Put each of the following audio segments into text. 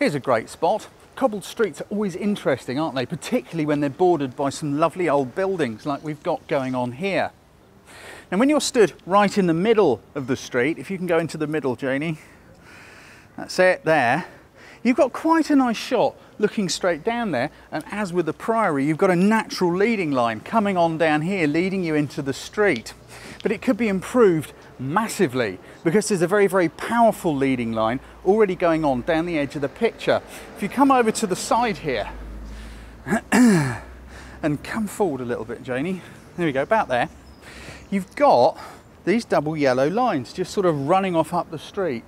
Here's a great spot. Cobbled streets are always interesting, aren't they? Particularly when they're bordered by some lovely old buildings like we've got going on here. And when you're stood right in the middle of the street, if you can go into the middle, Janie, that's it there, you've got quite a nice shot looking straight down there. And as with the Priory, you've got a natural leading line coming on down here, leading you into the street. But it could be improved massively because there's a very, very powerful leading line already going on down the edge of the picture. If you come over to the side here and come forward a little bit, Janie, there we go, about there. You've got these double yellow lines just sort of running off up the street,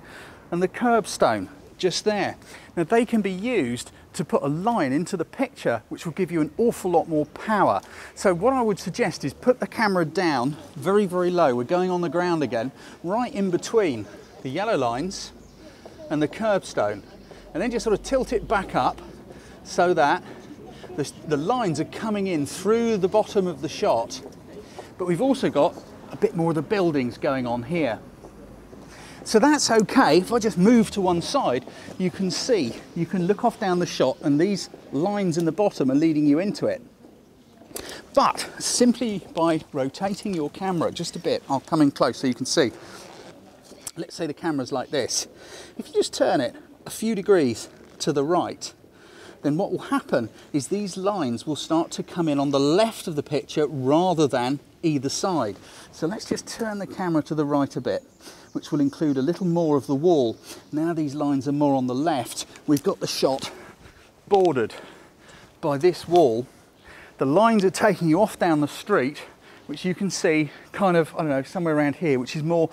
and the curbstone just there. Now they can be used to put a line into the picture which will give you an awful lot more power. So what I would suggest is put the camera down very, very low. We're going on the ground again, right in between the yellow lines and the curbstone. And then just sort of tilt it back up so that the lines are coming in through the bottom of the shot. But we've also got a bit more of the buildings going on here. So that's okay. If I just move to one side, you can see, you can look off down the shot, and these lines in the bottom are leading you into it. But simply by rotating your camera just a bit, I'll come in close so you can see. Let's say the camera's like this. If you just turn it a few degrees to the right, then what will happen is these lines will start to come in on the left of the picture rather than either side. So let's just turn the camera to the right a bit, which will include a little more of the wall. Now these lines are more on the left. We've got the shot bordered by this wall. The lines are taking you off down the street, which you can see kind of, I don't know, somewhere around here, which is more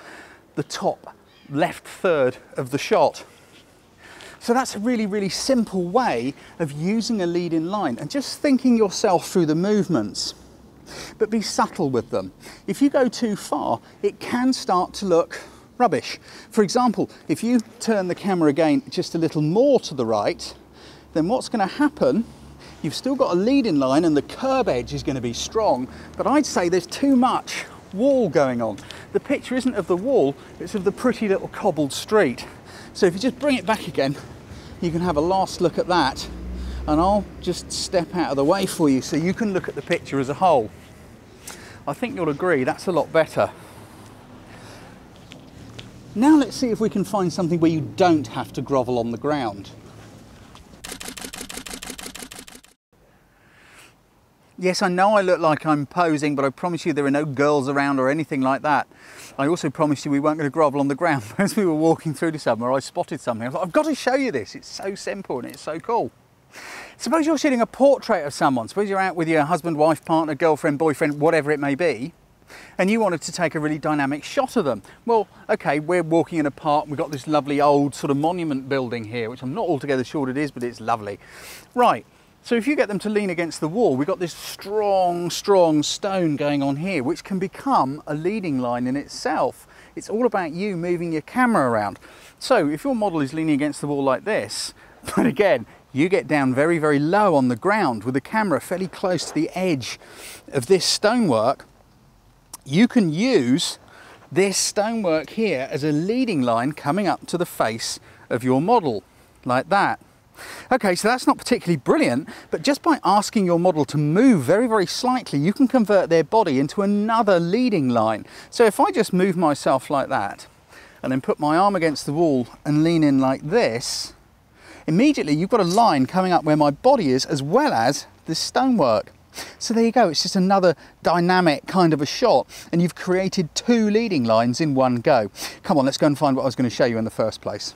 the top left third of the shot. So that's a really, really simple way of using a lead-in line and just thinking yourself through the movements. But be subtle with them. If you go too far, it can start to look rubbish. For example, if you turn the camera again just a little more to the right, then what's going to happen, you've still got a lead-in line and the curb edge is going to be strong, but I'd say there's too much wall going on. The picture isn't of the wall, it's of the pretty little cobbled street. So if you just bring it back again, you can have a last look at that, and I'll just step out of the way for you so you can look at the picture as a whole. I think you'll agree that's a lot better. Now let's see if we can find something where you don't have to grovel on the ground. Yes, I know I look like I'm posing, but I promise you there are no girls around or anything like that. I also promised you we weren't going to grovel on the ground. As we were walking through to somewhere, I spotted something. I was like, I've got to show you this. It's so simple and it's so cool. Suppose you're shooting a portrait of someone. Suppose you're out with your husband, wife, partner, girlfriend, boyfriend, whatever it may be, and you wanted to take a really dynamic shot of them. Well, okay, we're walking in a park. We've got this lovely old sort of monument building here, which I'm not altogether sure what it is, but it's lovely. Right. So if you get them to lean against the wall, we've got this strong, strong stone going on here, which can become a leading line in itself. It's all about you moving your camera around. So if your model is leaning against the wall like this, but again, you get down very, very low on the ground with the camera fairly close to the edge of this stonework, you can use this stonework here as a leading line coming up to the face of your model, like that. Okay, so that's not particularly brilliant, but just by asking your model to move very, very slightly, you can convert their body into another leading line. So if I just move myself like that and then put my arm against the wall and lean in like this, immediately you've got a line coming up where my body is, as well as this stonework. So there you go, it's just another dynamic kind of a shot, and you've created two leading lines in one go. Come on, let's go and find what I was going to show you in the first place.